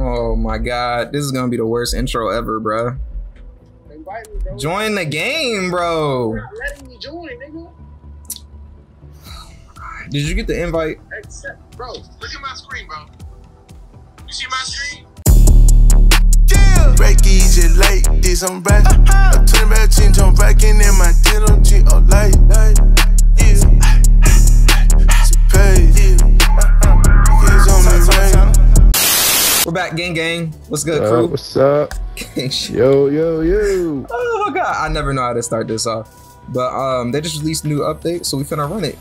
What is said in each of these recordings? Oh my god, this is gonna be the worst intro ever, bro. Invite me, bro. Join the game, bro. You're not letting me join, nigga. Did you get the invite? Except, bro, look at my screen, bro. You see my screen? Yeah. Break easy like this, I'm back. I turn back, change, I'm back in my dental G all light. We're back, gang. What's good, crew? What's up? Yo. Oh my god, I never know how to start this off. But they just released new update, so we finna run it.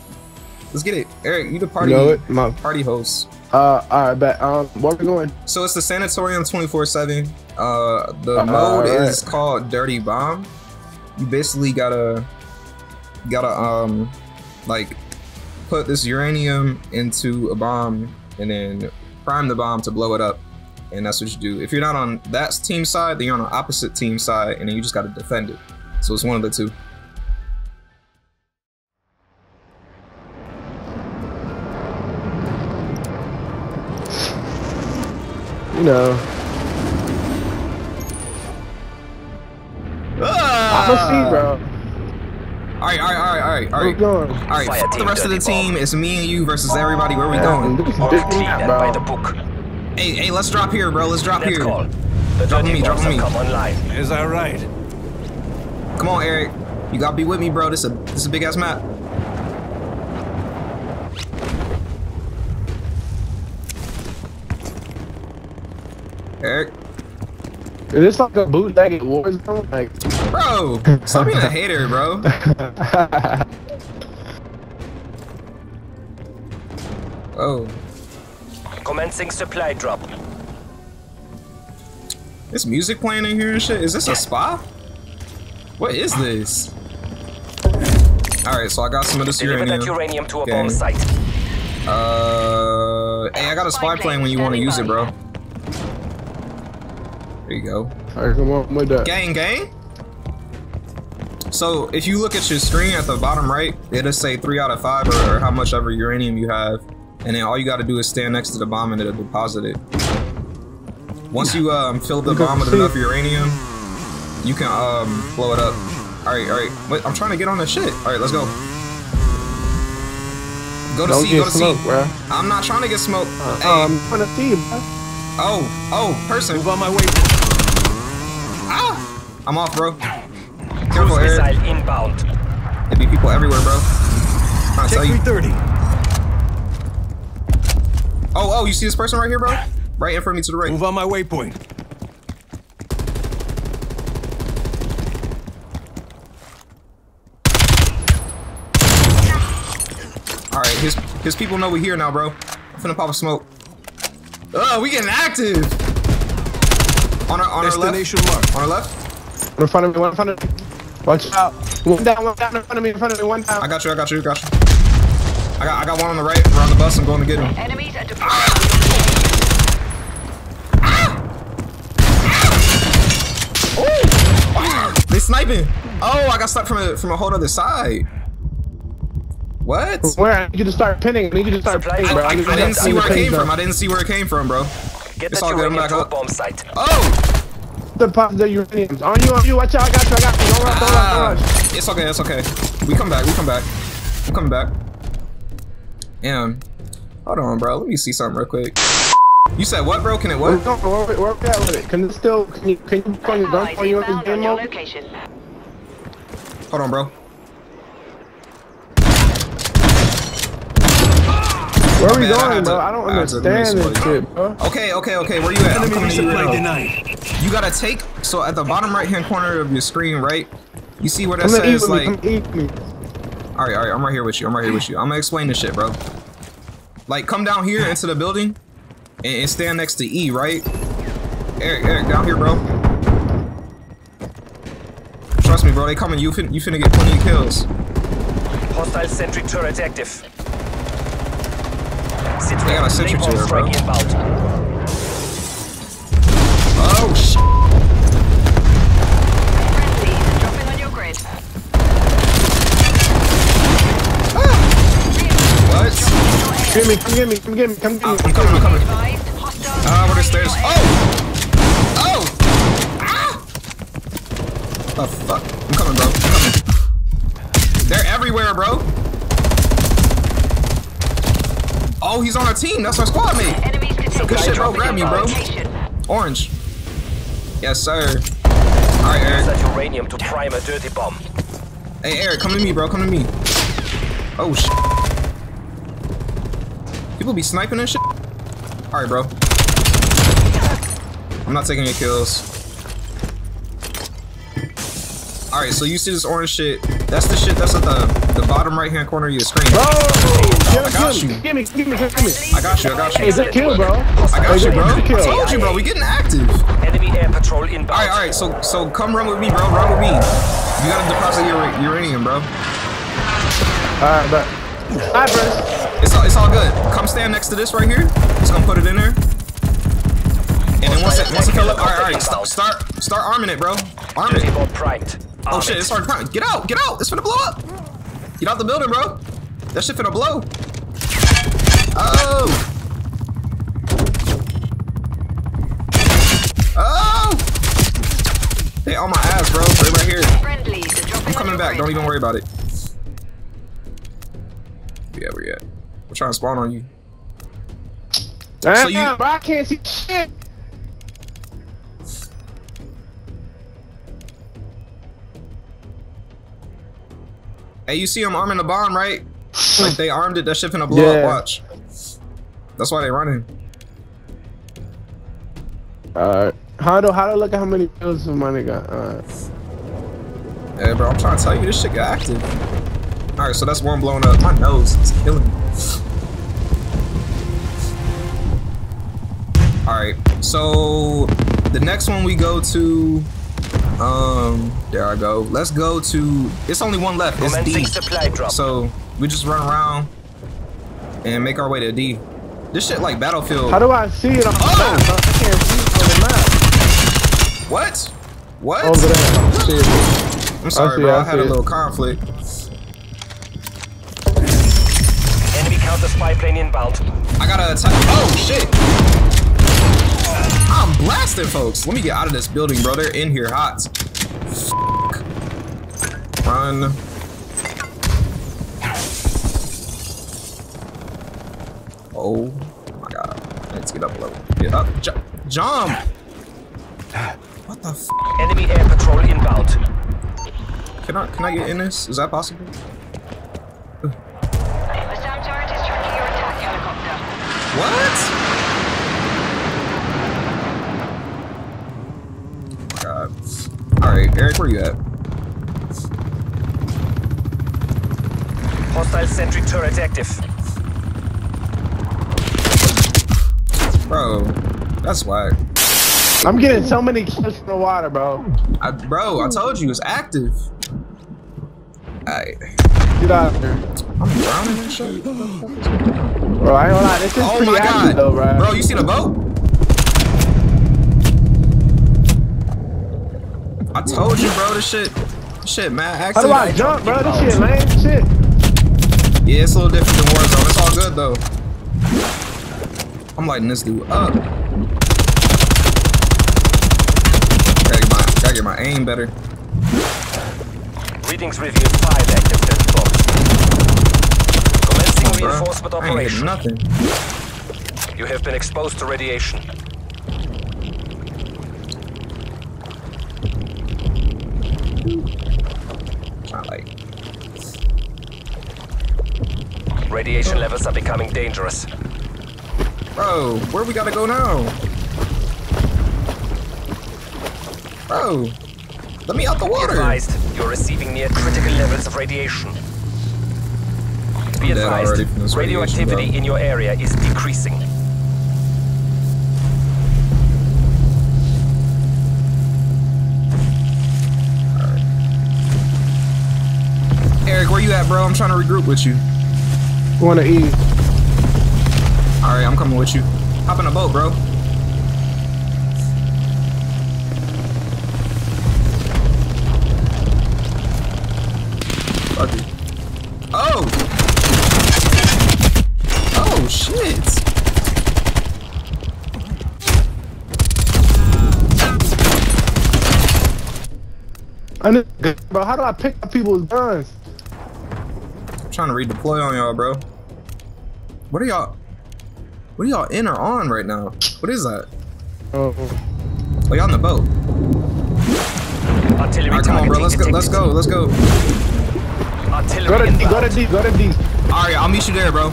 Let's get it. Eric, you the party, you know it, my party host. All right, bet. Where we going? So it's the Sanatorium 24/7. The mode is called Dirty Bomb. You basically gotta like put this uranium into a bomb and then prime the bomb to blow it up, and that's what you do. If you're not on that team side, then you're on the opposite team side, and then you just gotta defend it. So it's one of the two. You know. I'm a C, bro. Alright. Alright, fuck the rest of the team. It's me and you versus everybody. Where are we going? By the book. Hey, let's drop here, bro. Let's drop here. Drop me. Is that right? Come on, Eric. You gotta be with me, bro. This is a big ass map. Eric, is this like a bootlegged Warzone? Like, bro, stop being a hater, bro. Oh, commencing supply drop. This music playing in here and shit. Is this a spa? What is this? All right, so I got some of this uranium to a bomb site. Hey, I got a spy plane when you want to use it, bro. There you go. Alright, come on with that. Gang. So if you look at your screen at the bottom right, it'll say 3 out of 5 or how much ever uranium you have, and then all you got to do is stand next to the bomb and it'll deposit it. Once you fill the bomb with enough uranium, you can blow it up. All right. Wait, I'm trying to get on this shit. All right, let's go. Go to C. Bro. I'm not trying to get smoked. I'm trying to see, bro. Oh, person. Move on my way. I'm off, bro. Careful, Eric. Missile inbound. There'd be people everywhere, bro. I'll tell you. 30. Oh, you see this person right here, bro? Right in front of me to the right. Move on my waypoint. All right, his people know we're here now, bro. I'm finna pop a smoke. Oh, we getting active. On our left. Mark. On our left. One in front of me. Watch out. One down in front of me. I got you. I got one on the right. We're on the bus. I'm going to get him. Enemies at deployed. Oh! They sniping. Oh, I got stuck from a whole other side. What? Where? I need you to start pinning. I need you to start pinning, bro. I didn't see where it came from. bro. It's all good. I'm back up. Oh! The pop the uranium. On you, watch out, I got you. Don't rush. It's okay. We come back. Damn. Hold on, bro. Let me see something real quick. You said what, bro? Can it work? Work out with it. Can you find your gun for you in this game mode? Hold on, bro. Where are we going, bro? I don't understand this shit, bro. Okay. Where you at? I'm coming to you right now. You gotta take, so at the bottom right-hand corner of your screen, right? You see where that says, like... Alright, I'm right here with you. I'm gonna explain this shit, bro. Like, come down here into the building and stand next to E, right? Eric, down here, bro. Trust me, bro, they coming. You finna get plenty of kills. Hostile sentry turret active. They got a sentry to her, bro. Oh, shit. What? Come get me. I'm coming. We're the stairs. Oh! the fuck? I'm coming, bro. I'm coming. They're everywhere, bro. Oh, he's on our team. That's our squad mate. Good shit, bro. Grab me, bro. Orange. Yes, sir. All right, Eric. That uranium to prime a dirty bomb. Hey, Eric, come to me, bro. Come to me. Oh shit. People be sniping and shit. All right, bro. I'm not taking any kills. All right, so you see this orange shit? That's the shit that's at the bottom right-hand corner of your screen. Bro, I got you. Give me. I got you. Is it kill, bro? I got you, bro. I told you, bro. We getting active. Enemy air patrol inbound. All right. So come run with me, bro. Run with me. You gotta deposit your uranium, bro. All right, but. All right, bro. It's all good. Come stand next to this right here. Just gonna put it in there. And then once it comes up, all right. Start arming it, bro. Arm it. Oh shit, it's hard prime. Get out. It's finna blow up. Get out the building, bro. That shit finna blow. Oh. They on my ass, bro. Right here. I'm coming back. Don't even worry about it. Yeah, where you at? We're trying to spawn on you. So you, bro, I can't see shit. Hey, you see them arming the bomb, right? Like they armed it, that shit finna blow up, watch. That's why they running. Alright. How do I look at how many kills this money got? Alright. Yeah, bro, I'm trying to tell you, this shit got active. Alright, so that's one blowing up. My nose is killing me. Alright, so the next one we go to... there I go. Let's go to, it's only one left, it's D. So we just run around and make our way to D. This shit like Battlefield. How do I see it on the map? I can't see it on the map. What? Over there. Shit. I'm sorry, bro. I had a little conflict. Enemy counter spy plane inbound. I gotta attack. Oh shit. I'm blasted, folks. Let me get out of this building, bro. They're in here hot. Fuck. Run. Oh my god. Let's get up a little. Get up. Jump. What the fuck? Enemy air patrol inbound. Can I get in this? Is that possible? What? Alright, Eric, where you at? Hostile sentry turret active. Bro, that's whack. I'm getting so many kills from the water, bro. Bro, I told you, it's active. Alright. Get out of here. I'm drowning and shit. Bro, I ain't gonna lie, this is pretty active though, bro. Bro, you see the boat? I told you, bro, this shit mad active. How do I jump, bro? This shit lame shit. Yeah, it's a little different than Warzone. It's all good, though. I'm lighting this dude up. Gotta get my aim better. Readings review 5 active test box. Commencing reinforcement operation. I ain't getting nothing. You have been exposed to radiation. Radiation levels are becoming dangerous. Bro, where we gotta go now? Bro, let me out the water. Be advised, you're receiving near critical levels of radiation. Be advised, radioactivity in your area is decreasing. Eric, where you at, bro? I'm trying to regroup with you. Going to E. Alright, I'm coming with you. Hop in a boat, bro. Fuck it. Oh, shit. Bro, how do I pick up people's guns? I'm trying to redeploy on y'all, bro. What are y'all? What are y'all in or on right now? What is that? Oh, y'all on the boat. Artillery, all right, come on, bro. Let's go. Artillery. Go to D. All right, I'll meet you there, bro.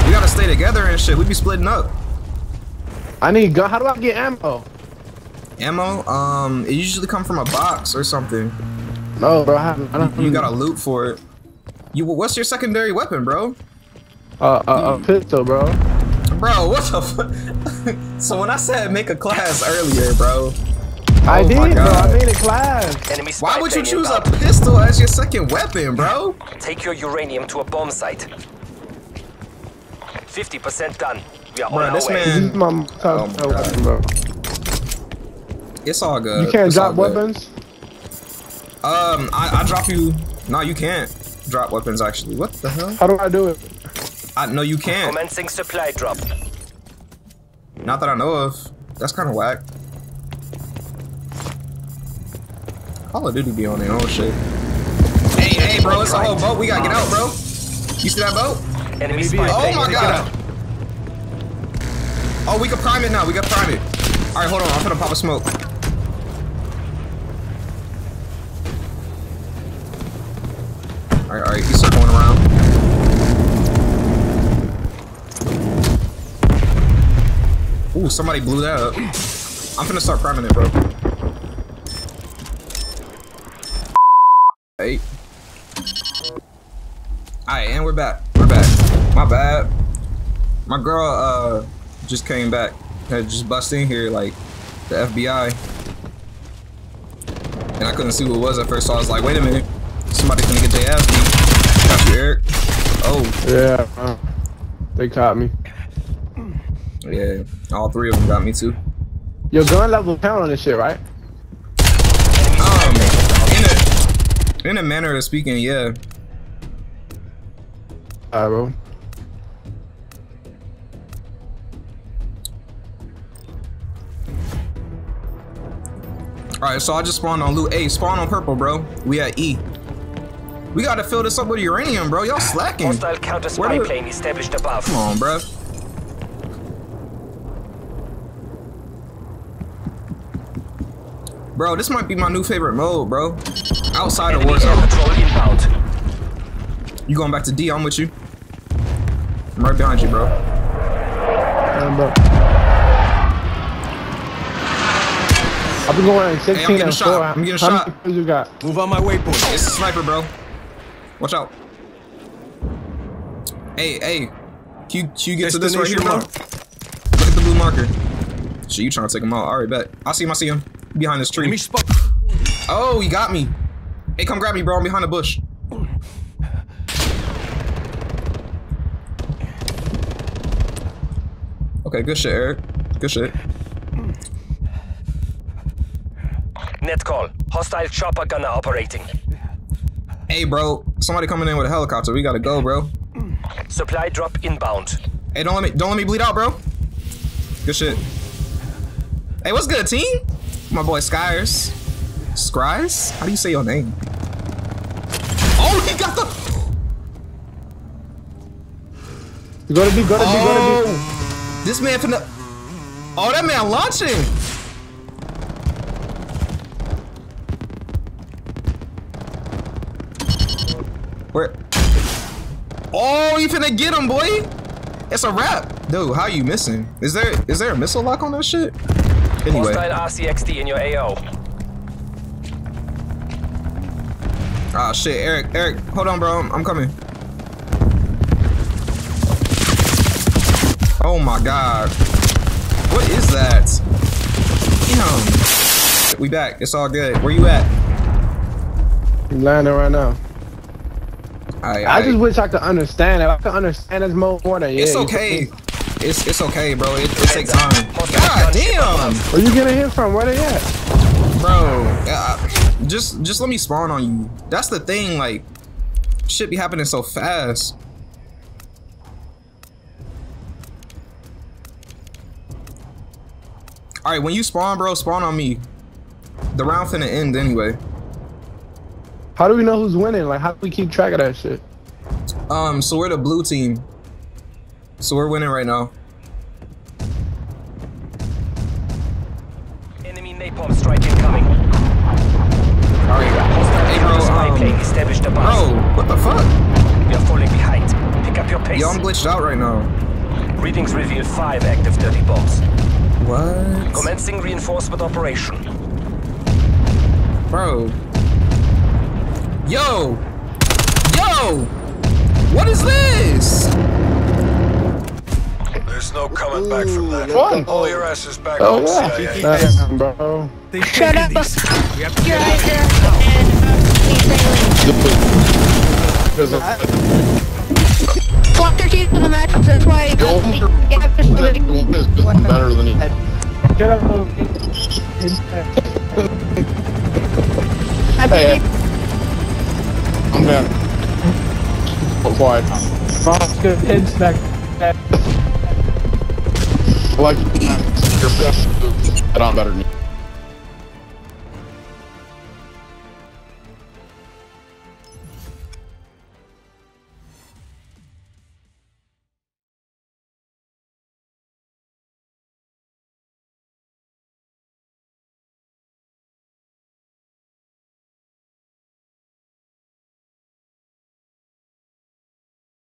We gotta stay together and shit. We be splitting up. I need gun. How do I get ammo? Ammo? It usually come from a box or something. No, bro. I don't. You gotta loot for it. You. What's your secondary weapon, bro? A pistol, bro. Bro, what the fuck? So when I said make a class earlier, bro. I did, bro. I made a class. Enemy spy. Why would you choose a pistol as your second weapon, bro? Take your uranium to a bomb site. 50% done. We are on our way. Man. Oh my God. It's all good. You can't drop weapons? I drop you. No, you can't drop weapons, actually. What the hell? How do I do it? No, you can't. Commencing supply drop. Not that I know of. That's kind of whack. Call of Duty be on their own shit. Hey, bro, it's a whole boat. We gotta get out, bro. You see that boat? Enemy spy. Oh my God. Oh, we can prime it now. We got prime it. All right, hold on. I'm gonna pop a smoke. All right. He's circling around. Ooh, somebody blew that up. I'm finna start priming it, bro. Hey. Alright, and we're back. My bad. My girl just came back. Had just bust in here like the FBI. And I couldn't see what it was at first, so I was like, wait a minute. Somebody's gonna get their ass beat. Got you, Eric. Oh. Yeah, they caught me. Yeah, all three of them got me too. Your gun level count on this shit, right? In a manner of speaking, yeah. Alright, bro. Alright, so I just spawned on loot. Hey, spawn on purple, bro. We at E. We gotta fill this up with uranium, bro. Y'all slacking. Hostile counter spy plane established above. Come on, bro. Bro, this might be my new favorite mode, bro. Outside of Warzone. You going back to D, I'm with you. I'm right behind you, bro. I've been going at 16 and 4. I'm getting a shot. How many you got? Move on my waypoint. It's a sniper, bro. Watch out. Hey. Can you get to this right here, bro? Look at the blue marker. Shit, you trying to take him out. All right, bet. I see him. Behind this tree. Oh, he got me. Hey, come grab me, bro. I'm behind the bush. Okay, good shit, Eric. Good shit. Net call. Hostile chopper gunner operating. Hey, bro. Somebody coming in with a helicopter. We gotta go, bro. Supply drop inbound. Hey, don't let me bleed out, bro. Good shit. Hey, what's good, team? My boy Skyers. Scryers? How do you say your name? Oh, he got the. Gotta be. This man finna. Oh, that man launching. Where? Oh, you finna get him, boy. It's a wrap, dude. How you missing? Is there a missile lock on that shit? Anyway. Hostile RCXD in your AO. Ah, shit, Eric, hold on, bro. I'm coming. Oh my God. What is that? Damn. We back. It's all good. Where you at? I'm landing right now. I just wish I could understand it. I could understand this mode more than you. It's okay. It's okay, bro. It takes time. God damn! Where you getting hit from? Where they at? Bro, just let me spawn on you. That's the thing. Like, shit be happening so fast. All right, when you spawn, bro, spawn on me. The round finna end anyway. How do we know who's winning? Like, how do we keep track of that shit? So we're the blue team. So we're winning right now. Enemy napalm strike incoming. Alright, hey, bro, what the fuck? You're falling behind. Pick up your pace. Yo, I'm glitched out right now. Readings reveal 5 active dirty bombs. What? Commencing reinforcement operation. Bro. Yo! Yo! What is this? There's no coming back from that. What? All your ass is back on CIA. Damn, bro. Shut up! You're out there and he's Fuck their teeth in the match, that's why he got me. Yeah, just better than he had. Get up, I'm down. Quiet. Oscar, head's back. I like your best. I don't better than you.